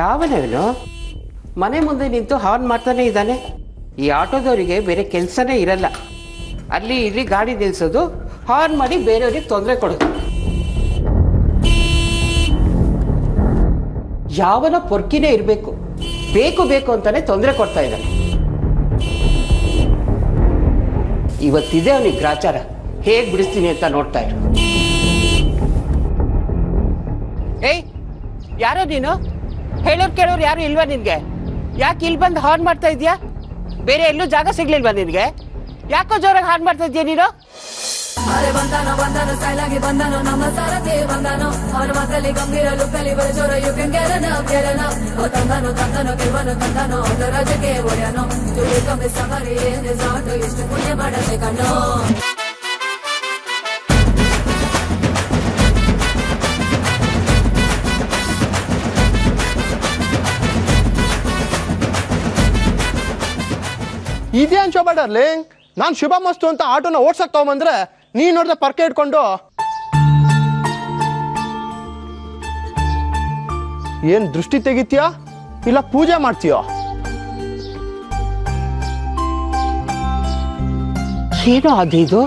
ಯಾವನೇ ಇವನು ಮನೆ ಮುಂದೆ ನಿಂತು ಹಾರ್ನ್ ಮಾಡ್ತಾನೆ ಇದ್ದಾನೆ. ಈ ಆಟೋದವರಿಗೆ ಬೇರೆ ಕೆಲಸನೇ ಇರಲ್ಲ, ಅಲ್ಲಿ ಇಲ್ಲಿ ಗಾಡಿ ನಿಲ್ಸೋದು, ಹಾರ್ನ್ ಮಾಡಿ ಬೇರೆಯವ್ರಿಗೆ ತೊಂದರೆ ಕೊಡೋದು. ಯಾವನ ಪೊರ್ಕಿನೇ ಇರಬೇಕು, ಬೇಕು ಬೇಕು ಅಂತಾನೆ ತೊಂದರೆ ಕೊಡ್ತಾ ಇದ್ದಾನೆ. ಇವತ್ತಿದೆ ಅವನಿಗೆ ಗ್ರಾಚಾರ, ಹೇಗೆ ಬಿಡಿಸ್ತೀನಿ ಅಂತ ನೋಡ್ತಾ ಇರು. ಏಯ್, ಯಾರೋ ನೀನು? ಹೇಳೋರು ಕೇಳೋರು ಯಾರು ಇಲ್ವಾ ನಿನಗೆ? ಯಾಕೆ ಇಲ್ಲಿ ಬಂದು ಹಾರ್ನ್ ಮಾಡ್ತಾ ಇದೀಯಾ? ಬೇರೆ ಎಲ್ಲೂ ಜಾಗ ಸಿಗ್ಲಿಲ್ವಾ ನಿನಗೆ? ಯಾಕೋ ಜೋರಾಗಿ ಹಾರ್ನ್ ಮಾಡ್ತಾ ಇದೀಯ ನೀನು? अरे बंदानो बंदानो साइलागे बंदानो नमला सारते बंदानो और मतले गंभीर लुकली बर जोर यू कैन गेट अप ओ तंदानो तंदानो केवनो तंदानो दरज के ओयानो तुले कम समरे रिजॉर्ट इष्ट पुण्य मडते कनो इदेन शोभा डार्लिंग नान शुभ मस्तु अंत आटोन ओड्सक तगबंद्रे ನೀ ನೋಡ್ದೆ ಪರ್ಕೆ ಇಟ್ಕೊಂಡು ಏನ್ ದೃಷ್ಟಿ ತೆಗಿತೀಯಾ ಇಲ್ಲ ಪೂಜೆ ಮಾಡ್ತೀಯೋ? ಏನೋ ಅದಿದು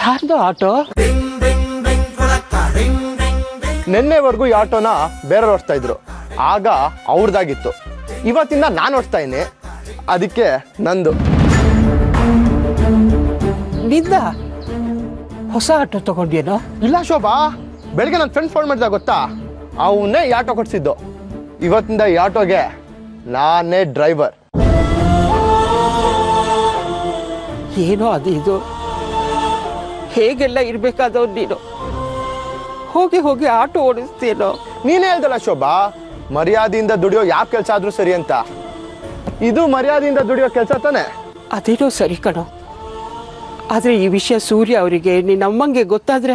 ಯಾರ್ದು ಆಟೋ? ನೆನ್ನೆವರೆಗೂ ಈ ಆಟೋನ ಬೇರೆಯವ್ರು ಓಡಿಸ್ತಾ ಇದ್ರು, ಆಗ ಅವ್ರದ್ದಾಗಿತ್ತು. ಇವತ್ತಿಂದ ನಾನು ಓಡಿಸ್ತಾ ಇದ್ದೀನಿ, ಅದಕ್ಕೆ ನಂದು. ನಿಂದ ಹೊಸ ಆಟೋ ತಗೊಂಡೇನೋ? ಇಲ್ಲ ಶೋಭಾ, ಬೆಳಗ್ಗೆ ನನ್ನ ಫ್ರೆಂಡ್ ಫೋನ್ ಮಾಡಿದಾಗ ಗೊತ್ತಾ, ಅವನೇ ಈ ಆಟೋ ಕೊಡಿಸಿದ್ದು. ಇವತ್ತಿಂದ ಈ ಆಟೋಗೆ ನಾನೇ ಡ್ರೈವರ್. ಏನೋ ಅದು ಇದು, ಹೇಗೆಲ್ಲ ಇರಬೇಕಾದವ್ ನೀನು, ಹೋಗಿ ಹೋಗಿ ಆಟೋ ಓಡಿಸ್ತೇನೋ? ನೀನೇ ಹೇಳ್ದಲ್ಲ ಶೋಭಾ, ಮರ್ಯಾದೆಯಿಂದ ದುಡಿಯೋ ಯಾವ ಕೆಲಸ ಆದ್ರೂ ಸರಿ ಅಂತ. ಇದು ಮರ್ಯಾದೆಯಿಂದ ದುಡಿಯೋ ಕೆಲಸ ತಾನೆ? ಅದೇನೋ ಸರಿ ಕಣೋ, ಆದರೆ ಈ ವಿಷಯ ಸೂರ್ಯ ಅವರಿಗೆ, ನಿನ್ನಮ್ಮಂಗೆ ಗೊತ್ತಾದರೆ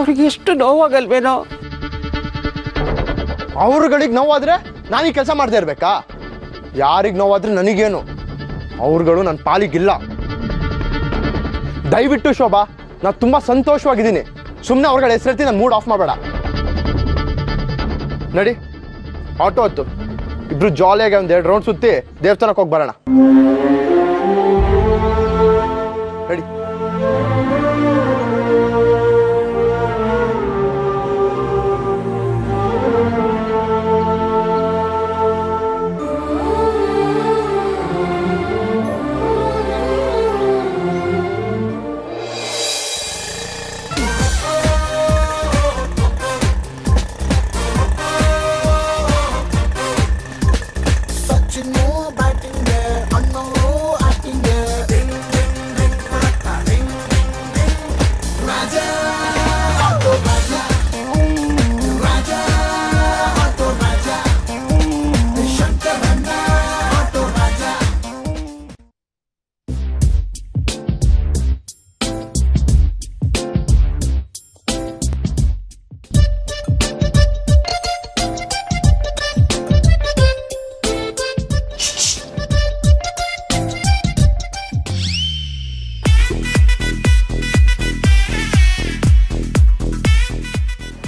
ಅವ್ರಿಗೆ ಎಷ್ಟು ನೋವಾಗಲ್ವೇನೋ? ಅವ್ರುಗಳಿಗೆ ನೋವಾದರೆ ನಾನು ಈ ಕೆಲಸ ಮಾಡ್ತಾ ಇರಬೇಕಾ? ಯಾರಿಗೆ ನೋವಾದರೆ ನನಗೇನು, ಅವ್ರುಗಳು ನನ್ನ ಪಾಲಿಗಿಲ್ಲ. ದಯವಿಟ್ಟು ಶೋಭಾ, ನಾನು ತುಂಬ ಸಂತೋಷವಾಗಿದ್ದೀನಿ, ಸುಮ್ಮನೆ ಅವ್ರುಗಳ ಹೆಸರೆತ್ತಿ ನನ್ನ ಮೂಡ್ ಆಫ್ ಮಾಡಬೇಡ. ನಡಿ ಆಟೋ ಹತ್ತು, ಇಬ್ರು ಜಾಲಿಯಾಗಿ ಒಂದು 2 ರೌಂಡ್ ಸುತ್ತಿ ದೇವಸ್ಥಾನಕ್ಕೆ ಹೋಗಿ ಬರೋಣ.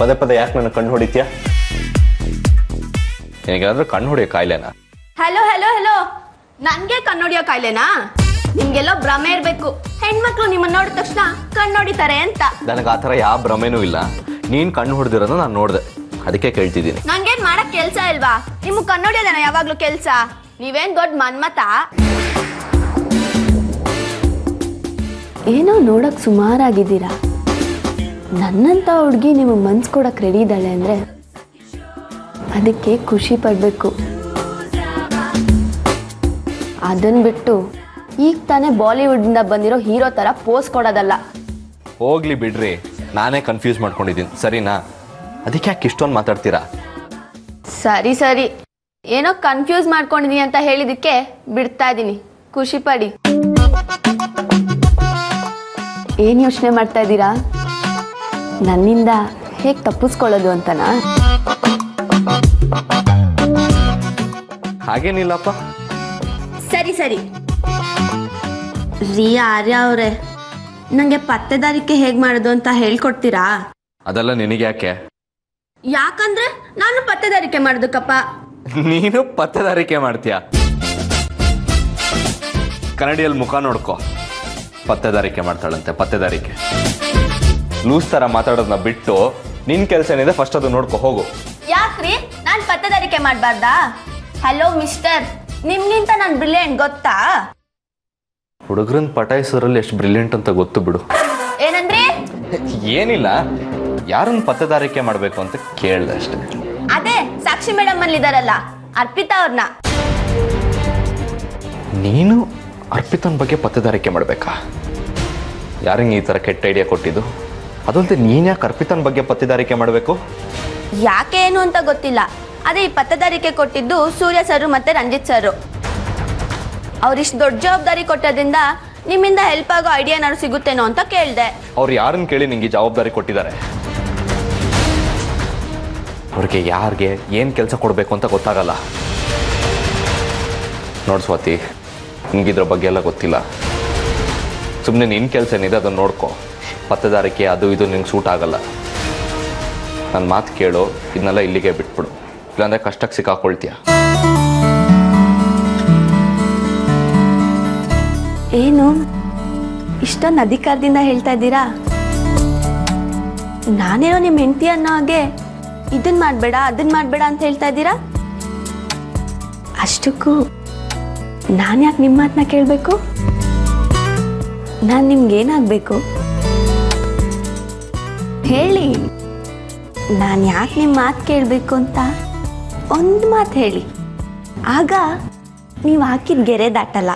ಪದೇ ಪದೇ ಯಾಕೆ ನನ್ನ ಕಣ್ಣು ಹೊಡಿತೀಯ? ನಿನಗಾದ್ರೂ ಕಣ್ಣು ಹೊಡಿಯೋ ಕಾಯಿಲೆನಾ? ಹಲೋ ಹಲೋ ಹಲೋ, ನನಗೆ ಕಣ್ಣು ಹೊಡಿಯೋ ಕಾಯಿಲೆನಾ? ನಿಮ್ಗೆಲ್ಲೋ ಭ್ರಮೆ ಇರಬೇಕು, ಹೆಣ್ಮಕ್ಳು ನಿಮ್ಮನ್ನ ನೋಡಿದ ತಕ್ಷಣ ಕಣ್ಣು ಹೊಡಿತಾರೆ ಅಂತ. ನನಗೆ ಆ ಥರ ಯಾವ ಭ್ರಮೆನೂ ಇಲ್ಲ. ನೀನು ಕಣ್ಣು ಹೊಡೆದಿರೋದು ನಾನು ನೋಡಿದೆ, ಅದಕ್ಕೆ ಕೇಳ್ತಿದ್ದೀನಿ. ನಂಗೇನು ಮಾಡೋಕ್ಕೆ ಕೆಲಸ ಇಲ್ವಾ? ನಿಮಗೆ ಕಣ್ಣು ಹೊಡಿಯೋದೇನಾ ಯಾವಾಗಲೂ ಕೆಲಸ? ನೀವೇನು ದೊಡ್ಡ ಮನ್ಮತ? ಏನೋ ನೋಡೋಕ್ಕೆ ಸುಮಾರಾಗಿದ್ದೀರಾ. ನನ್ನಂಥ ಹುಡುಗಿ ನಿಮಗೆ ಮನ್ಸು ಕೊಡಕ್ಕೆ ರೆಡಿ ಇದ್ದಾಳೆ ಅಂದರೆ ಅದಕ್ಕೆ ಖುಷಿ ಪಡಬೇಕು. ಅದನ್ನು ಬಿಟ್ಟು ಈಗ ತಾನೇ ಬಾಲಿವುಡ್ನಿಂದ ಬಂದಿರೋ ಹೀರೋ ಥರ ಪೋಸ್ ಕೊಡೋದಲ್ಲ. ಹೋಗ್ಲಿ ಬಿಡ್ರಿ, ನಾನೇ ಕನ್ಫ್ಯೂಸ್ ಮಾಡ್ಕೊಂಡಿದ್ದೀನಿ, ಸರಿನಾ? ಅದಕ್ಕೆ ಯಾಕೆ ಇಷ್ಟೊಂದು ಮಾತಾಡ್ತೀರಾ? ಸರಿ ಸರಿ, ಏನೋ ಕನ್ಫ್ಯೂಸ್ ಮಾಡ್ಕೊಂಡಿದ್ದೀನಿ ಅಂತ ಹೇಳಿದ್ದಕ್ಕೆ ಬಿಡ್ತಾ ಇದ್ದೀನಿ, ಖುಷಿ ಪಡಿ. ಏನು ಯೋಚನೆ ಮಾಡ್ತಾ ಇದ್ದೀರಾ? ನನ್ನಿಂದ ಹೇಗೆ ತಪ್ಪಿಸ್ಕೊಳ್ಳೋದು ಅಂತನಾ? ಹಾಗೇನಿಲ್ಲಪ್ಪ. ಸರಿ ಸರಿ ರೀ, ಆರ್ಯ ಅವರೇ, ನನಗೆ ಪತ್ತೆದಾರಿಕೆ ಹೇಗೆ ಮಾಡೋದು ಅಂತ ಹೇಳ್ಕೊಡ್ತೀರಾ? ಅದೆಲ್ಲ ನಿನಗೆ ಯಾಕೆ? ಯಾಕಂದ್ರೆ ನಾನು ಪತ್ತದಾರಿಕೆ ಮಾಡಿದಕಪ್ಪ. ನೀನು ಪತ್ತದಾರಿಕೆ ಮಾಡ್ತೀಯಾ? ಕನ್ನಡಿಯಲ್ಲಿ ಮುಖ ನೋಡ್ಕೋ, ಪತ್ತದಾರಿಕೆ ಮಾಡ್ತಾಳಂತೆ. ಪತ್ತದಾರಿಕೆ ಲೂಸ್ ತರ ಮಾತಾಡೋದನ್ನ ಬಿಟ್ಟು ನಿನ್ ಕೆಲಸ ಏನಿದೆ ಫಸ್ಟ್ ಅದು ನೋಡ್ಕೊ ಹೋಗು. ಯಾಕ್ರಿ ನಾನು ಪತ್ತದಾರಿಕೆ ಮಾಡಬಾರ್ದಾ? ಹಲೋ ಮಿಸ್ಟರ್, ನಿಮ್ಗಿಂತ ನಾನು ಬ್ರಿಲಿಯಂಟ್ ಗೊತ್ತಾ? ಹುಡುಗರನ್ನ ಪಟಾಯಿಸೋದ್ರಲ್ಲಿ ಎಷ್ಟು ಬ್ರಿಲಿಯಂಟ್ ಅಂತ ಗೊತ್ತು ಬಿಡು. ಏನಂದ್ರೆ? ಏನಿಲ್ಲ, ಯಾರನ್ನ ಪತ್ತದಾರಿಕೆ ಮಾಡಬೇಕು ಅಂತ ಕೇಳಿದೆ ಅಷ್ಟೇ. ಅದೇ ಸಾಕ್ಷಿ ಮೇಡಮ್ ಅಲ್ಲಿ ಇದಾರಲ್ಲ, ಅರ್ಪಿತಾ ಅವ್ರನ್ನ. ನೀನು ಅರ್ಪಿತನ ಬಗ್ಗೆ ಪತ್ತದಾರಿಕೆ ಮಾಡಬೇಕಾ? ಯಾರಂಗೆ ಈ ಥರ ಕೆಟ್ಟ ಐಡಿಯಾ ಕೊಟ್ಟಿದ್ದು? ಅದಂತೆ ನೀನು ಯಾಕೆ ಅರ್ಪಿತನ ಬಗ್ಗೆ ಪತ್ತದಾರಿಕೆ ಮಾಡಬೇಕು? ಯಾಕೆ ಏನು ಅಂತ ಗೊತ್ತಿಲ್ಲ. ಅದೇ ಈ ಪತ್ತದಾರಿಕೆ ಕೊಟ್ಟಿದ್ದು ಸೂರ್ಯ ಸರ್ ಮತ್ತು ರಂಜಿತ್ ಸರ್. ಅವ್ರಿಷ್ಟು ದೊಡ್ಡ ಜವಾಬ್ದಾರಿ ಕೊಟ್ಟೋದ್ರಿಂದ ನಿಮ್ಮಿಂದ ಹೆಲ್ಪ್ ಆಗೋ ಐಡಿಯಾ ಏನಾದ್ರು ಸಿಗುತ್ತೇನೋ ಅಂತ ಕೇಳಿದೆ. ಅವ್ರು ಯಾರನ್ನು ಕೇಳಿ ನಿಮಗೆ ಜವಾಬ್ದಾರಿ ಕೊಟ್ಟಿದ್ದಾರೆ? ಅವ್ರಿಗೆ ಯಾರಿಗೆ ಏನು ಕೆಲಸ ಕೊಡಬೇಕು ಅಂತ ಗೊತ್ತಾಗಲ್ಲ. ನೋಡಿ ಸ್ವಾತಿ, ನಿಮಗಿದ್ರ ಬಗ್ಗೆ ಎಲ್ಲ ಗೊತ್ತಿಲ್ಲ. ಸುಮ್ಮನೆ ನಿನ್ನ ಕೆಲಸ ಏನಿದೆ ಅದನ್ನು ನೋಡ್ಕೊ. ಪತ್ತದಾರಿಕೆ ಅದು ಇದು ನಿಂಗೆ ಸೂಟ್ ಆಗಲ್ಲ. ನನ್ನ ಮಾತು ಕೇಳು, ಇದನ್ನೆಲ್ಲ ಇಲ್ಲಿಗೆ ಬಿಟ್ಬಿಡು, ಇಲ್ಲಾಂದರೆ ಕಷ್ಟಕ್ಕೆ ಸಿಕ್ಕಾಕೊಳ್ತೀಯ. ಏನು ಇಷ್ಟೊಂದು ಅಧಿಕಾರದಿಂದ ಹೇಳ್ತಾ ಇದ್ದೀರಾ? ನಾನೇನೋ ನಿಮ್ಮ ಹೆಂಡತಿ ಅನ್ನೋ ಹಾಗೆ ಇದನ್ನು ಮಾಡಬೇಡ ಅದನ್ನು ಮಾಡಬೇಡ ಅಂತ ಹೇಳ್ತಾ ಇದ್ದೀರಾ. ಅಷ್ಟಕ್ಕೂ ನಾನು ಯಾಕೆ ನಿಮ್ಮ ಮಾತನ್ನ ಕೇಳಬೇಕು? ನಾನು ನಿಮ್ಗೇನಾಗಬೇಕು ಹೇಳಿ? ನಾನು ಯಾಕೆ ನಿಮ್ಮ ಮಾತು ಕೇಳಬೇಕು ಅಂತ ಒಂದು ಮಾತು ಹೇಳಿ, ಆಗ ನೀವು ಹಾಕಿದ ಗೆರೆ ದಾಟಲ್ಲ.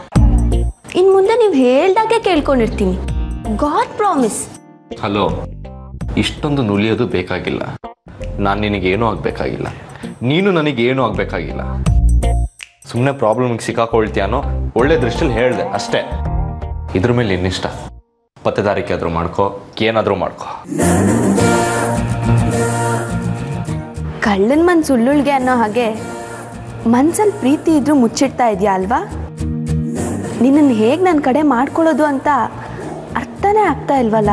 ಇನ್ನು ಮುಂದೆ ನೀವು ಹೇಳ್ದಾಗೆ ಕೇಳ್ಕೊಂಡಿರ್ತೀನಿ, ಗಾಡ್ ಪ್ರಾಮಿಸ್. ಹಲೋ, ಇಷ್ಟೊಂದು ನುಲಿಯೋದು ಬೇಕಾಗಿಲ್ಲ. ನಾನು ನಿನಗೇನೂ ಆಗಬೇಕಾಗಿಲ್ಲ, ನೀನು ನನಗೇನೂ ಆಗಬೇಕಾಗಿಲ್ಲ. ಸುಮ್ಮನೆ ಪ್ರಾಬ್ಲಮ್ಗೆ ಸಿಕ್ಕಾಕೊಳ್ತೀಯಾನೋ ಒಳ್ಳೆ ದೃಷ್ಟಿಯಲ್ಲಿ ಹೇಳಿದೆ ಅಷ್ಟೇ. ಇದ್ರ ಮೇಲೆ ನಿನ್ನಿಷ್ಟ, ಪತ್ತದಾರಿಕೆ ಆದರೂ ಮಾಡ್ಕೋ, ಏನಾದರೂ ಮಾಡ್ಕೋ. ಕಳ್ಳನ ಮನ್ಸು ಸುಳ್ಳುಳ್ಗೆ ಅನ್ನೋ ಹಾಗೆ ಮನ್ಸಲ್ಲಿ ಪ್ರೀತಿ ಇದ್ರೂ ಮುಚ್ಚಿಡ್ತಾ ಇದೆಯಾ ಅಲ್ವಾ? ನಿನ್ನನ್ನು ಹೇಗೆ ನನ್ನ ಕಡೆ ಮಾಡ್ಕೊಳ್ಳೋದು ಅಂತ ಅರ್ಥನೇ ಆಗ್ತಾ ಇಲ್ವಲ್ಲ.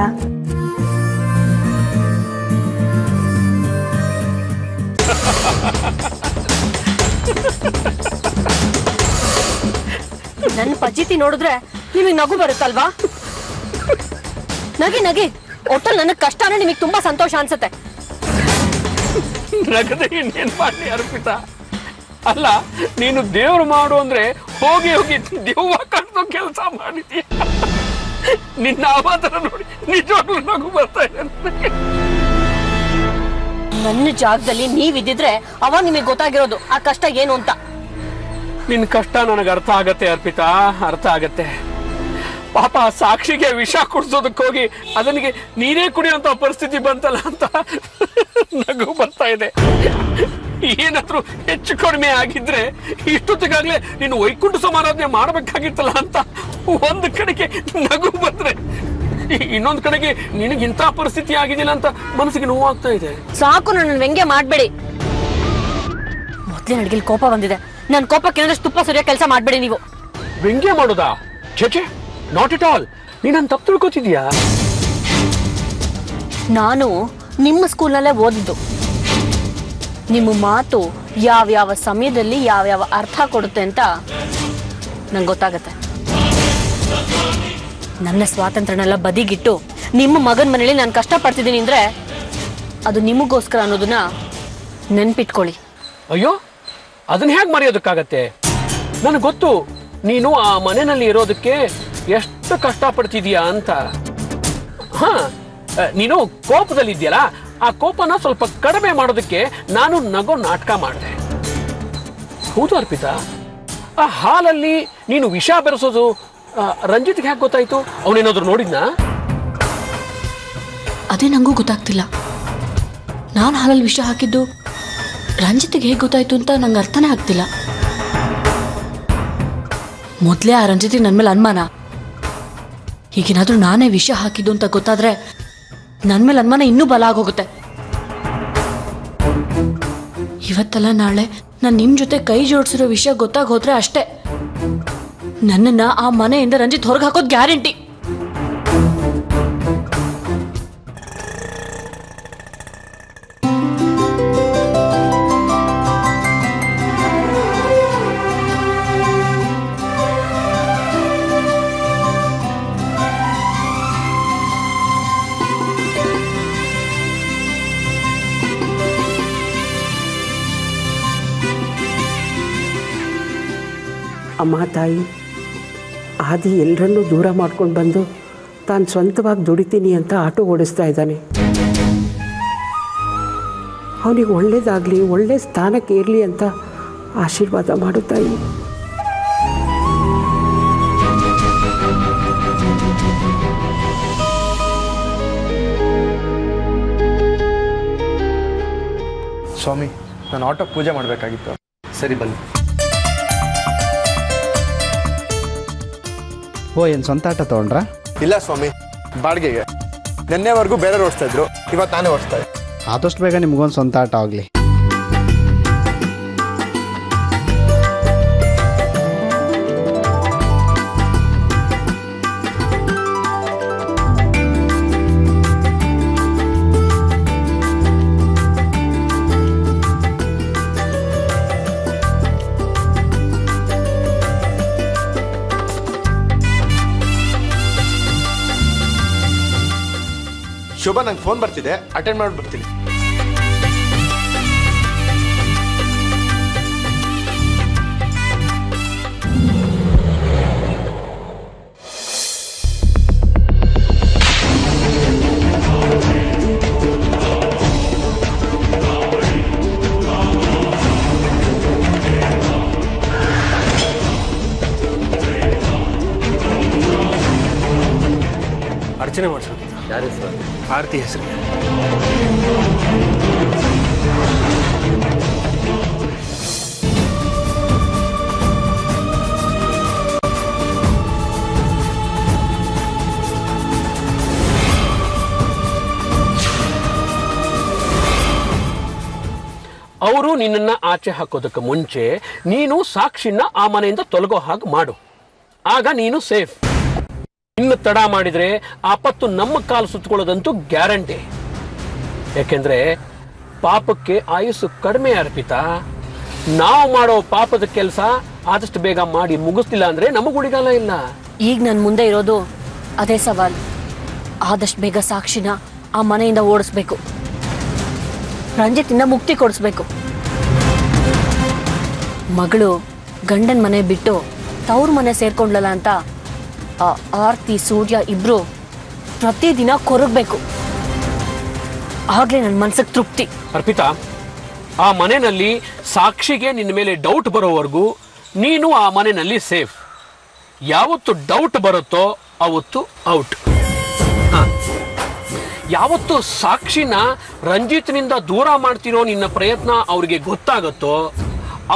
ನನ್ನ ಪಜಿತಿ ನೋಡಿದ್ರೆ ನಿಮಗೆ ನಗು ಬರುತ್ತಲ್ವಾ? ನಗಿ ನಗಿ, ಒಟ್ಟಲ್ಲಿ ನನಗೆ ಕಷ್ಟನೇ ನಿಮಗೆ ತುಂಬಾ ಸಂತೋಷ ಅನ್ಸುತ್ತೆ. ನಗದೆ ಇನ್ನೇನು ಮಾಡಿ ಅರ್ಪಿತಾ? ಅಲ್ಲ, ನೀನು ದೇವ್ರು ಮಾಡು ಅಂದ್ರೆ ಹೋಗಿ ಹೋಗಿ ದೆವ್ವ ಕಟ್ಟೋ ಕೆಲಸ ಮಾಡಿದೀಯ. ನಿನ್ನ ಆವಾದನ ನೋಡಿ ನಿಜವಾಗ್ಲೂ ನಗು ಬರ್ತಾ ಇದೆ. ನನ್ನ ಜಾಗದಲ್ಲಿ ನೀವಿದ್ದಿದ್ರೆ ಅವಾಗ ನಿಮಗೆ ಗೊತ್ತಾಗಿರೋದು ಆ ಕಷ್ಟ ಏನು ಅಂತ. ನಿನ್ನ ಕಷ್ಟ ನನಗೆ ಅರ್ಥ ಆಗತ್ತೆ ಅರ್ಪಿತಾ, ಅರ್ಥ ಆಗತ್ತೆ. ಪಾಪ ಸಾಕ್ಷಿಗೆ ವಿಷ ಕುಡಿಸೋದಕ್ಕೋಗಿ ಅದನಿಗೆ ನೀನೇ ಕುಡಿಯೋಂಥ ಪರಿಸ್ಥಿತಿ ಬಂತಲ್ಲ ಅಂತ ನಗು ಬರ್ತಾ ಇದೆ. ಏನಾದರೂ ಹೆಚ್ಚು ಕಡಿಮೆ ಆಗಿದ್ರೆ ಇಷ್ಟೊತ್ತಿಗಾಗಲೇ ನೀನು ವೈಕುಂಠ ಸಮಾರಾಧನೆ ಮಾಡಬೇಕಾಗಿತ್ತಲ್ಲ ಅಂತ ಒಂದು ಕಡೆಗೆ ನಗು ಬಂದ್ರೆ, ಇನ್ನೊಂದು ಕಡೆಗೆ ನಿನಗಿಂಥ ಪರಿಸ್ಥಿತಿ ಆಗಿದಿಲ್ಲ ಅಂತ ಮನಸ್ಸಿಗೆ ನೋವಾಗ್ತಾ ಇದೆ. ಸಾಕು, ನನ್ನ ವ್ಯಂಗ್ಯ ಮಾಡಬೇಡಿ. ಮೊದಲೇ ಅಡುಗೆಲಿ ಕೋಪ ಬಂದಿದೆ, ನನ್ನ ಕೋಪಕ್ಕೆ ಏನಾದ್ರೂ ತುಪ್ಪ ಸುರಿಯೋ ಕೆಲಸ ಮಾಡಬೇಡಿ. ನೀವು ವ್ಯಂಗ್ಯ ಮಾಡೋದಾ? ಚೇಚೆ, ನಾಟ್ ಎಟ್ ಆಲ್. ನೀನು ತಪ್ಪು ತಿಳ್ಕೊತಿದ್ಯಾ? ನಾನು ನಿಮ್ಮ ಸ್ಕೂಲ್ನಲ್ಲೇ ಓದಿದ್ದು. ನಿಮ್ಮ ಮಾತು ಯಾವ್ಯಾವ ಸಮಯದಲ್ಲಿ ಯಾವ್ಯಾವ ಅರ್ಥ ಕೊಡುತ್ತೆ ಅಂತ ನಂಗೆ ಗೊತ್ತಾಗತ್ತೆ. ನನ್ನ ಸ್ವಾತಂತ್ರ್ಯನೆಲ್ಲ ಬದಿಗಿಟ್ಟು ನಿಮ್ಮ ಮಗನ ಮನೇಲಿ ನಾನು ಕಷ್ಟಪಡ್ತಿದ್ದೀನಿ ಅಂದರೆ ಅದು ನಿಮಗೋಸ್ಕರ ಅನ್ನೋದನ್ನ ನೆನ್ಪಿಟ್ಕೊಳ್ಳಿ. ಅಯ್ಯೋ, ಅದನ್ನ ಹೇಗೆ ಮರೆಯೋದಕ್ಕಾಗತ್ತೆ? ನನಗೆ ಗೊತ್ತು ನೀನು ಆ ಮನೆಯಲ್ಲಿ ಇರೋದಕ್ಕೆ ಎಷ್ಟು ಕಷ್ಟಪಡ್ತಿದೀಯಾ ಅಂತ. ಹಾ, ನೀನು ಕೋಪದಲ್ಲಿದ್ದೀಯಲ್ಲ, ಆ ಕೋಪನ ಸ್ವಲ್ಪ ಕಡಿಮೆ ಮಾಡೋದಕ್ಕೆ ನಾನು ನಗೋ ನಾಟಕ ಮಾಡಿದೆ. ಹೌದು ಅರ್ಪಿತಾ, ಆ ಹಾಲಲ್ಲಿ ನೀನು ವಿಷ ಬೆರೆಸೋದು ರಂಜಿತ್ಗೆ ಹೇಗೆ ಗೊತ್ತಾಯ್ತು? ಅವನೇನಾದ್ರು ನೋಡಿದ್ನಾ? ಅದೇ ನನಗೂ ಗೊತ್ತಾಗ್ತಿಲ್ಲ. ನಾನು ಹಾಲಲ್ಲಿ ವಿಷ ಹಾಕಿದ್ದು ರಂಜಿತ್ಗೆ ಹೇಗೆ ಗೊತ್ತಾಯ್ತು ಅಂತ ನಂಗೆ ಅರ್ಥನೇ ಆಗ್ತಿಲ್ಲ. ಮೊದಲೇ ಆ ರಂಜಿತ್ಗೆ ನನ್ನ ಮೇಲೆ ಅನುಮಾನ. ಈಗೇನಾದರೂ ನಾನೇ ವಿಷ ಹಾಕಿದ್ದು ಅಂತ ಗೊತ್ತಾದರೆ ನನ್ನ ಮೇಲೆ ಅನುಮಾನ ಇನ್ನೂ ಬಲ ಆಗೋಗುತ್ತೆ. ಇವತ್ತಲ್ಲ ನಾಳೆ ನಾನು ನಿಮ್ಮ ಜೊತೆ ಕೈ ಜೋಡಿಸಿರೋ ವಿಷಯ ಗೊತ್ತಾಗೋದ್ರೆ ಅಷ್ಟೇ ನನ್ನನ್ನು ಆ ಮನೆಯಿಂದ ರಂಜಿತ್ ಹೊರಗೆ ಹಾಕೋದು ಗ್ಯಾರಂಟಿ. अम्मा ताई आदि एलू दूर माड्कोंडु बंदु तान स्वंतवागि दुडितीनि अंत आटो ओडिस्ता इद्दाने। ಅವನಿಗೆ ಒಳ್ಳೆಯದಾಗಲಿ ಒಳ್ಳೆ ಸ್ಥಾನಕ್ಕೆ ಇರಲಿ ಅಂತ ಆಶೀರ್ವಾದ ಮಾಡುತ್ತಾಯಿ। ಸ್ವಾಮಿ ನಾನು ಆಟೋ ಪೂಜೆ ಮಾಡಬೇಕಾಗಿತ್ತು। ಸರಿ ಬನ್ನಿ। ಓ ಏನು ಸ್ವಂತ ಆಟೋ ತಗೊಂಡ್ರಾ? ಇಲ್ಲ ಸ್ವಾಮಿ, ಬಾಡಿಗೆಗೆ। ನೆನ್ನೆವರೆಗೂ ಬೇರೆಯವರು ಓಡಿಸ್ತಾ ಇದ್ರು, ಇವತ್ತು ನಾನೇ ಓಡಿಸ್ತಾ ಇದ್ದೀನಿ। ಆದಷ್ಟು ಬೇಗ ನಿಮಗೊಂದು ಸ್ವಂತ ಆಟ ಆಗಲಿ। ಶೋಭಾ ನಂಗೆ ಫೋನ್ ಬರ್ತಿದೆ, ಅಟೆಂಡ್ ಮಾಡಿ ಬರ್ತೀನಿ। अर्चने आरती हसर आचे हाकोदक्के मुंचे नीनु साक्षिना आ मनेयिंद तोलगो हागे माडु। आग नीनु सेफ। ಇನ್ನು ತಡ ಮಾಡಿದ್ರೆ ಆಪತ್ತು ನಮ್ಮ ಕಾಲು ಸುತ್ತಕೊಳ್ಳೋದಂತೂ ಗ್ಯಾರಂಟಿ। ಯಾಕೆಂದ್ರೆ ಪಾಪಕ್ಕೆ ಆಯುಸ್ಸು ಕಡಿಮೆ ಅರ್ಪಿತ। ನಾವು ಮಾಡೋ ಪಾಪದ ಕೆಲಸ ಆದಷ್ಟು ಬೇಗ ಮಾಡಿ ಮುಗಿಸ್ತಿಲ್ಲ ಅಂದ್ರೆ ನಮಗೆ ಉಳಿಗಾಲ ಇಲ್ಲ। ಈಗ ನನ್ನ ಮುಂದೆ ಇರೋದು ಅದೇ ಸವಾಲು। ಆದಷ್ಟು ಬೇಗ ಸಾಕ್ಷಿನ ಆ ಮನೆಯಿಂದ ಓಡಿಸಬೇಕು, ರಂಜಿತಿಂದ ಮುಕ್ತಿ ಕೊಡಿಸಬೇಕು। ಮಗಳು ಗಂಡನ ಮನೆ ಬಿಟ್ಟು ತವ್ರ ಮನೆ ಸೇರ್ಕೊಂಡ್ಲಲ್ಲ ಅಂತ आरती सूर्य इब्रो प्रतिदिन कोरगबेकु। आगले नन्न मनसिगे तृप्ति। अर्पिता आ मनेनल्ली साक्षिगे निन्न मेले डाउट बरोवर्गू नीनु आ मनेनल्ली सेफ। यावत्तु डाउट बरुत्तो आवत्तु ಔಟ್। यावत्तु साक्षिन ರಂಜಿತ್ನಿಂದ ದೂರ ಮಾಡ್ತಿರೋ ನಿನ್ನ ಪ್ರಯತ್ನ ಅವರಿಗೆ ಗೊತ್ತಾಗುತ್ತೋ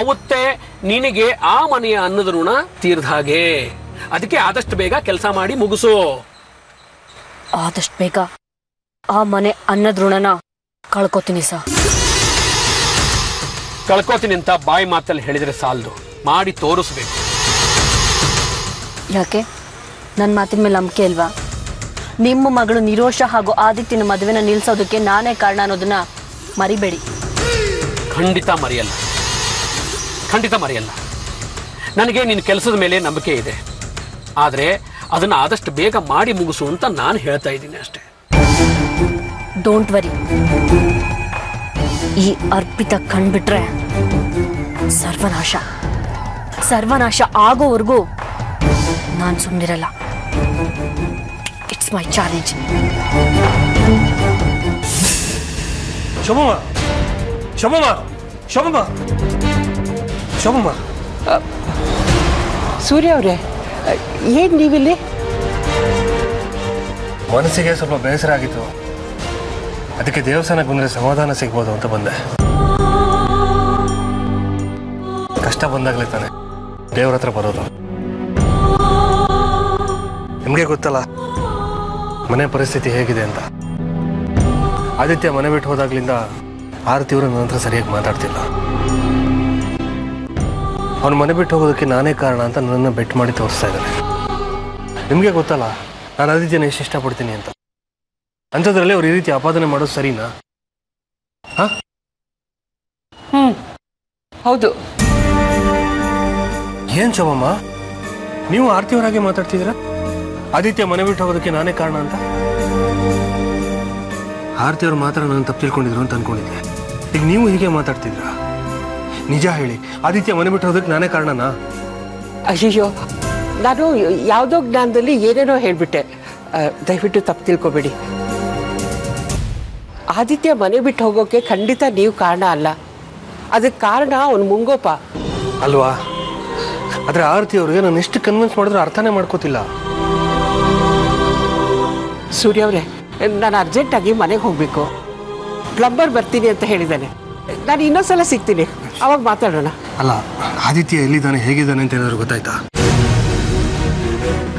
ಅವತ್ತೇ ನಿನಗೆ ಆ ಮನೆಯ ಅನ್ನದ ಋಣ ತೀರ್ದ ಹಾಗೆ। ಅದಕ್ಕೆ ಆದಷ್ಟು ಬೇಗ ಕೆಲಸ ಮಾಡಿ ಮುಗಿಸು। ಆದಷ್ಟು ಬೇಗ ಆ ಮನೆ ಅನ್ನದ ಋಣನ ಕಳ್ಕೋತೀನಿ ಸರ್। ಕಳ್ಕೋತೀನಿ ಅಂತ ಬಾಯಿ ಮಾತಲ್ಲಿ ಹೇಳಿದ್ರೆ ಸಾಲದು, ಮಾಡಿ ತೋರಿಸಬೇಕು। ಯಾಕೆ ನನ್ನ ಮಾತಿನ ಮೇಲೆ ನಂಬಿಕೆ ಇಲ್ವಾ? ನಿಮ್ಮ ಮಗಳು ನಿರೋಷ ಹಾಗೂ ಆದಿತ್ಯನ ಮದುವೆನ ನಿಲ್ಸೋದಕ್ಕೆ ನಾನೇ ಕಾರಣ ಅನ್ನೋದನ್ನ ಮರಿಬೇಡಿ। ಖಂಡಿತ ಮರೆಯಲ್ಲ। ನನಗೆ ನಿನ್ನ ಕೆಲಸದ ಮೇಲೆ ನಂಬಿಕೆ ಇದೆ, ಆದರೆ ಅದನ್ನ ಆದಷ್ಟು ಬೇಗ ಮಾಡಿ ಮುಗಿಸು ಅಂತ ನಾನು ಹೇಳ್ತಾ ಇದ್ದೀನಿ ಅಷ್ಟೇ। ಡೋಂಟ್ ವರಿ, ಈ ಅರ್ಪಿತ ಕಂಡ್ಬಿಟ್ರೆ ಸರ್ವನಾಶ ಆಗೋವರೆಗೂ ನಾನು ಸುಮ್ಮನಿರಲ್ಲ। It's my challenge. Shobhamma Surya अवरे ಏನು ನೀವಿಲ್ಲಿ? ಮನಸ್ಸಿಗೆ ಸ್ವಲ್ಪ ಬೇಸರ ಆಗಿತ್ತು, ಅದಕ್ಕೆ ದೇವಸ್ಥಾನಕ್ಕೆ ಬಂದರೆ ಸಮಾಧಾನ ಸಿಗಬಹುದು ಅಂತ ಬಂದೆ। ಕಷ್ಟ ಬಂದಾಗಲೇ ತಾನೆ ದೇವರ ಹತ್ರ ಬರೋದು। ನಿಮಗೆ ಗೊತ್ತಲ್ಲ ಮನೆ ಪರಿಸ್ಥಿತಿ ಹೇಗಿದೆ ಅಂತ। ಆದಿತ್ಯ ಮನೆ ಬಿಟ್ಟು ಹೋದಾಗ್ಲಿಂದ ಆರತಿಯವರು ನನ್ನ ಹತ್ರ ಸರಿಯಾಗಿ ಮಾತಾಡ್ತಿಲ್ಲ। ಅವನು ಮನೆ ಬಿಟ್ಟು ಹೋಗೋದಕ್ಕೆ ನಾನೇ ಕಾರಣ ಅಂತ ನನ್ನನ್ನು ಬೆಟ್ ಮಾಡಿ ತೋರಿಸ್ತಾ ಇದ್ದಾನೆ। ನಿಮಗೆ ಗೊತ್ತಲ್ಲ ನಾನು ಆದಿತ್ಯನ ಎಷ್ಟು ಇಷ್ಟಪಡ್ತೀನಿ ಅಂತ। ಅಂಥದ್ರಲ್ಲಿ ಅವ್ರು ಈ ರೀತಿ ಆಪಾದನೆ ಮಾಡೋದು ಸರಿನಾ? ಹೌದು। ಏನು ಶೋಭಮ್ಮ, ನೀವು ಆರ್ತಿಯವರಾಗೆ ಮಾತಾಡ್ತಿದ್ದೀರಾ? ಆದಿತ್ಯ ಮನೆ ಬಿಟ್ಟು ಹೋಗೋದಕ್ಕೆ ನಾನೇ ಕಾರಣ ಅಂತ ಆರ್ತಿಯವರು ಮಾತ್ರ ನಾನು ತಪ್ಪು ತಿಳ್ಕೊಂಡಿದ್ರು ಅಂತ ಅನ್ಕೊಂಡಿದ್ದೆ। ಈಗ ನೀವು ಹೀಗೆ ಮಾತಾಡ್ತಿದ್ರಾ? ನಿಜ ಹೇಳಿ, ಆದಿತ್ಯ ಮನೆ ಬಿಟ್ಟು ಹೋದಕ್ಕೆ ನಾನೇ ಕಾರಣನಾ? ಅಯ್ಯೋ ನಾನು ಯಾವುದೋ ಜ್ಞಾನದಲ್ಲಿ ಏನೇನೋ ಹೇಳಿಬಿಟ್ಟೆ ದಯವಿಟ್ಟು ತಪ್ಪು ತಿಳ್ಕೊಬೇಡಿ ಆದಿತ್ಯ ಮನೆ ಬಿಟ್ಟು ಹೋಗೋಕೆ ಖಂಡಿತ ನೀವು ಕಾರಣ ಅಲ್ಲ ಅದಕ್ಕೆ ಕಾರಣ ಅವನು ಮುಂಗೋಪ ಅಲ್ವಾ ಆದರೆ ಆರ್ತಿ ಅವರಿಗೆ ನಾನು ಎಷ್ಟು ಕನ್ವಿನ್ಸ್ ಮಾಡಿದ್ರು ಅರ್ಥನೇ ಮಾಡ್ಕೋತಿಲ್ಲ ಸೂರ್ಯ ಅವರೇ ನಾನು ಅರ್ಜೆಂಟಾಗಿ ಮನೆಗೆ ಹೋಗಬೇಕು ಪ್ಲಂಬರ್ ಬರ್ತೀನಿ ಅಂತ ಹೇಳಿದಾನೆ ನಾನು ಇನ್ನೊಂದು ಸಲ ಸಿಗ್ತೀನಿ ಅವಾಗ ಮಾತಾಡೋಣ ಅಲ್ಲ ಆದಿತ್ಯ ಎಲ್ಲಿದ್ದಾನೆ ಹೇಗಿದ್ದಾನೆ ಅಂತ ಏನಾದರೂ ಗೊತ್ತಾಯ್ತಾ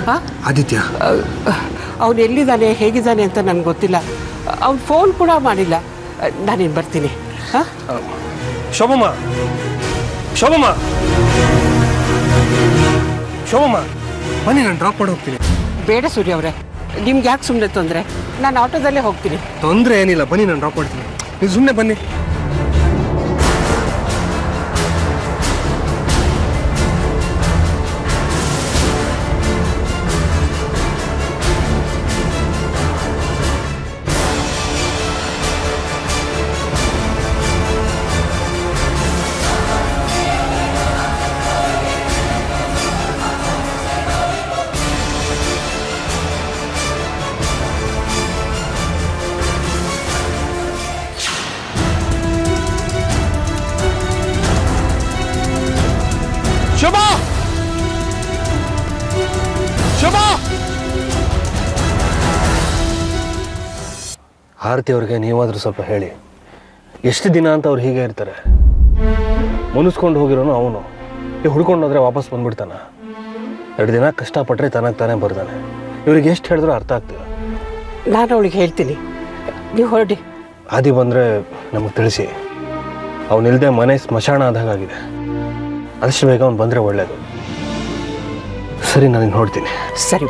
ಹಾಂ ಆದಿತ್ಯ ಅವನು ಎಲ್ಲಿದ್ದಾನೆ ಹೇಗಿದ್ದಾನೆ ಅಂತ ನನಗೆ ಗೊತ್ತಿಲ್ಲ ಅವನು ಫೋನ್ ಕೂಡ ಮಾಡಿಲ್ಲ ನಾನೇನು ಬರ್ತೀನಿ ಹಾಂ ಶೋಭಮ್ಮ ಶೋಭಮ್ಮ ಶೋಭಮ್ಮ ಬನ್ನಿ ನಾನು ಡ್ರಾಪ್ ಮಾಡಿ ಹೋಗ್ತೀನಿ ಬೇಡ ಸೂರ್ಯ ಅವರೇ ನಿಮ್ಗೆ ಯಾಕೆ ಸುಮ್ಮನೆ ತೊಂದರೆ ನಾನು ಆಟೋದಲ್ಲೇ ಹೋಗ್ತೀನಿ ತೊಂದರೆ ಏನಿಲ್ಲ ಬನ್ನಿ ನಾನು ಡ್ರಾಪ್ ಮಾಡ್ತೀನಿ ನೀವು ಸುಮ್ಮನೆ ಬನ್ನಿ ಆರತಿ ಅವರಿಗೆ ನೀವಾದರೂ ಸ್ವಲ್ಪ ಹೇಳಿ ಎಷ್ಟು ದಿನ ಅಂತ ಅವ್ರು ಹೀಗೆ ಇರ್ತಾರೆ ಮುನಿಸ್ಕೊಂಡು ಹೋಗಿರೋನು ಅವನು ಈಗ ಹುಡ್ಕೊಂಡೋದ್ರೆ ವಾಪಸ್ ಬಂದ್ಬಿಡ್ತಾನೆ ಎರಡು ದಿನ ಕಷ್ಟಪಟ್ಟರೆ ತನಗೆ ತಾನೇ ಬರ್ತಾನೆ ಇವ್ರಿಗೆ ಎಷ್ಟು ಹೇಳಿದ್ರು ಅರ್ಥ ಆಗ್ತಿಲ್ಲ ನಾನು ಅವಳಿಗೆ ಹೇಳ್ತೀನಿ ನೀವು ಹೊರಡಿ ಆದಿ ಬಂದರೆ ನಮಗೆ ತಿಳಿಸಿ ಅವನಿಲ್ಲದೆ ಮನೆ ಸ್ಮಶಾನ ಆದಾಗಾಗಿದೆ ಅದಷ್ಟು ಬೇಗ ಅವ್ನು ಬಂದರೆ ಒಳ್ಳೆಯದು ಸರಿ ನಾನು ನೋಡ್ತೀನಿ ಸರಿ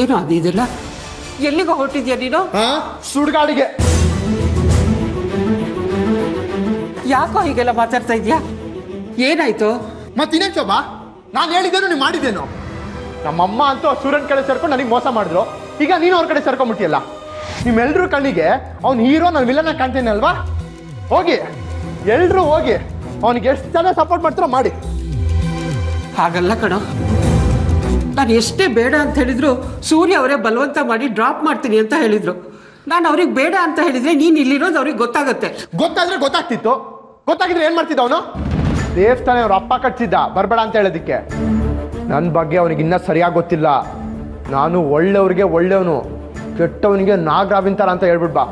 ಏನು ಅದು ಇದೆಲ್ಲ ಎಲ್ಲಿಗೋ ಹೊರಟಿದ್ಯಾ ನೀನು ಸುಡ್ಗಾಡಿಗೆ ಯಾಕೋ ಹೀಗೆಲ್ಲ ಮಾತಾಡ್ತಾ ಇದ್ಯಾ ಏನಾಯ್ತು ಮತ್ತಿನ ಶೋಭಾ ನಾನು ಹೇಳಿದ್ದೇನು ನೀವು ಮಾಡಿದ್ದೇನು ನಮ್ಮಮ್ಮ ಅಂತೂ ಸೂರ್ಯನ ಕಡೆ ಸೇರ್ಕೊಂಡು ನನಗೆ ಮೋಸ ಮಾಡಿದ್ರು ಈಗ ನೀನು ಅವ್ರ ಕಡೆ ಸೇರ್ಕೊಂಡ್ಬಿಟ್ಟಿಯಲ್ಲ ನಿಮ್ಮೆಲ್ಲರೂ ಕಣ್ಣಿಗೆ ಅವ್ನು ಹೀರೋ ನಾನು ವಿಲನ್ನ ಕಾಣ್ತೇನೆ ಅಲ್ವಾ ಹೋಗಿ ಎಲ್ಲರೂ ಹೋಗಿ ಅವನಿಗೆ ಎಷ್ಟು ಜನ ಸಪೋರ್ಟ್ ಮಾಡ್ತಾರೋ ಮಾಡಿ ಹಾಗಲ್ಲ ಕಣೋ ನಾನು ಎಷ್ಟೇ ಬೇಡ ಅಂತ ಹೇಳಿದ್ರು ಸೂರ್ಯ ಅವರೇ ಬಲವಂತ ಮಾಡಿ ಡ್ರಾಪ್ ಮಾಡ್ತೀನಿ ಅಂತ ಹೇಳಿದ್ರು ನಾನು ಅವ್ರಿಗೆ ಬೇಡ ಅಂತ ಹೇಳಿದ್ರೆ ನೀನು ಇಲ್ಲಿರೋದು ಅವ್ರಿಗೆ ಗೊತ್ತಾಗುತ್ತೆ ಗೊತ್ತಾದ್ರೆ ಗೊತ್ತಾಗ್ತಿತ್ತು ಗೊತ್ತಾಗಿದ್ರೆ ಏನ್ ಮಾಡ್ತಿದ್ದ ಅವನು ದೇವಸ್ಥಾನ ಅವ್ರ ಅಪ್ಪ ಕಟ್ಸಿದ್ದ ಬರಬೇಡ ಅಂತ ಹೇಳೋದಿಕ್ಕೆ ನನ್ನ ಬಗ್ಗೆ ಅವನಿಗೆ ಇನ್ನೂ ಸರಿಯಾಗಿ ಗೊತ್ತಿಲ್ಲ ನಾನು ಒಳ್ಳೆಯವ್ರಿಗೆ ಒಳ್ಳೆಯವನು ಕೆಟ್ಟವನಿಗೆ ನಾಗರಾವಿನ ಥರ ಅಂತ ಹೇಳ್ಬಿಡ್ಬಾ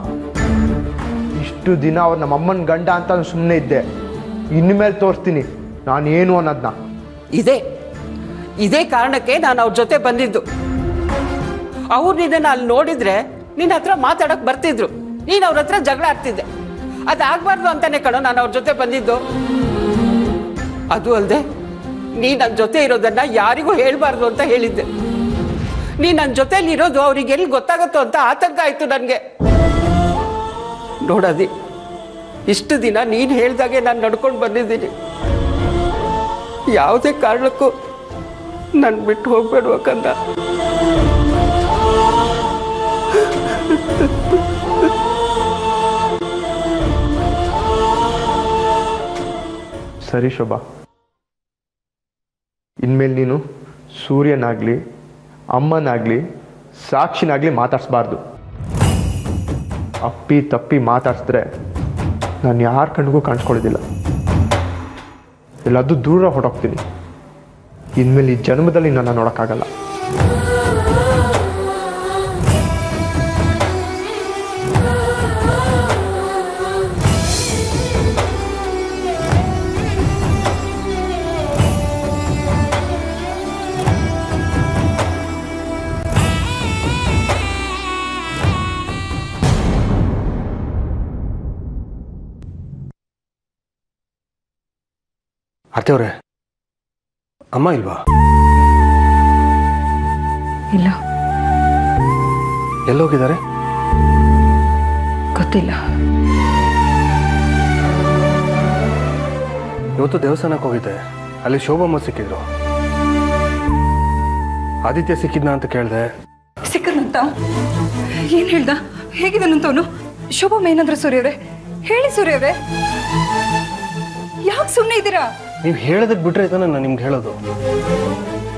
ಇಷ್ಟು ದಿನ ಅವ್ರು ನಮ್ಮಮ್ಮನ ಗಂಡ ಅಂತ ಸುಮ್ಮನೆ ಇದ್ದೆ ಇನ್ಮೇಲೆ ತೋರಿಸ್ತೀನಿ ನಾನೇನು ಅನ್ನೋದನ್ನ ಇದೆ ಇದೇ ಕಾರಣಕ್ಕೆ ನಾನು ಅವ್ರ ಜೊತೆ ಬಂದಿದ್ದು ಅವ್ರು ನಿನ್ನ ಅಲ್ಲಿ ನೋಡಿದ್ರೆ ನಿನ್ನ ಹತ್ರ ಮಾತಾಡೋಕೆ ಬರ್ತಿದ್ರು ನೀನು ಅವ್ರ ಹತ್ರ ಜಗಳ ಆಡ್ತಿದ್ದೆ ಅದಾಗಬಾರ್ದು ಅಂತಾನೆ ಕಣೋ ನಾನು ಅವ್ರ ಜೊತೆ ಬಂದಿದ್ದು ಅದು ಅಲ್ಲದೆ ನೀ ನನ್ನ ಜೊತೆ ಇರೋದನ್ನು ಯಾರಿಗೂ ಹೇಳಬಾರ್ದು ಅಂತ ಹೇಳಿದ್ದೆ ನೀ ನನ್ನ ಜೊತೆಲಿರೋದು ಅವ್ರಿಗೆ ಎಲ್ಲಿ ಗೊತ್ತಾಗುತ್ತೋ ಅಂತ ಆತಂಕ ಆಯಿತು ನನಗೆ ನೋಡದಿ ಇಷ್ಟು ದಿನ ನೀನು ಹೇಳ್ದಾಗೆ ನಾನು ನಡ್ಕೊಂಡು ಬಂದಿದ್ದೀನಿ ಯಾವುದೇ ಕಾರಣಕ್ಕೂ ನಾನು ಬಿಟ್ಟು ಹೋಗ್ಬೇಡ್ಬೇಕಂತ ಸರಿ ಶೋಭಾ ಇನ್ಮೇಲೆ ನೀನು ಸೂರ್ಯನಾಗ್ಲಿ ಅಮ್ಮನಾಗ್ಲಿ ಸಾಕ್ಷಿನಾಗ್ಲಿ ಮಾತಾಡ್ಸ್ಬಾರ್ದು ಅಪ್ಪಿ ತಪ್ಪಿ ಮಾತಾಡ್ಸಿದ್ರೆ ನಾನು ಯಾರ ಕಣ್ಗೂ ಕಾಣಿಸ್ಕೊಳ್ಳೋದಿಲ್ಲ ಎಲ್ಲದೂ ದೂರ ಹೊರಟೋಗ್ತೀನಿ ಇನ್ಮೇಲೆ ಈ ಜನ್ಮದಲ್ಲಿ ನನ್ನ ನೋಡೋಕ್ಕಾಗಲ್ಲ ಅತ್ತೆಯವರೇ ಅಮ್ಮ ಇಲ್ವಾ? ಇಲ್ಲ. ಎಲ್ಲಿ ಹೋಗಿದ್ದಾರೆ? ಗೊತ್ತಿಲ್ಲ. ಇವತ್ತು ದೇವಸ್ಥಾನಕ್ಕೆ ಹೋಗಿದ್ದೆ, ಅಲ್ಲಿ ಶೋಭಮ್ಮ ಸಿಕ್ಕಿದ್ರು. ಆದಿತ್ಯ ಸಿಕ್ಕಿದ್ನಾ ಅಂತ ಕೇಳಿದೆ. ಸಿಕ್ಕನಂತ ಏನ್ ಹೇಳ್ದ? ಹೇಗಿದ್ದಾನಂತವನು? ಶೋಭಮ್ಮ ಏನಂದ್ರೆ ಸೂರ್ಯವರೇ? ಹೇಳಿ ಸೂರ್ಯವರೇ, ಯಾಕೆ ಸುಮ್ಮನೆ ಇದ್ದೀರಾ? ನೀವು ಹೇಳೋದಕ್ಕೆ ಬಿಟ್ರೆ ತಾನೆ ನಾನು ನಿಮ್ಗೆ ಹೇಳೋದು.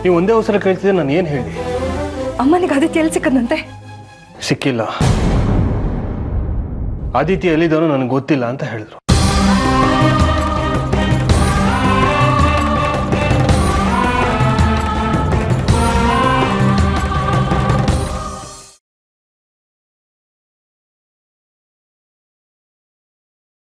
ನೀವು ಒಂದೇ ಅವಸರ ಕೇಳ್ತಿದ್ದೆ, ನಾನು ಏನು ಹೇಳಿ? ಅಮ್ಮನಿಗೆ ಆದಿತ್ಯ ಎಲ್ಲಿ ಸಿಕ್ಕದಂತೆ? ಸಿಕ್ಕಿಲ್ಲ, ಆದಿತ್ಯ ಎಲ್ಲಿದ್ದಾನೋ ನನಗೆ ಗೊತ್ತಿಲ್ಲ ಅಂತ ಹೇಳಿದ್ರು.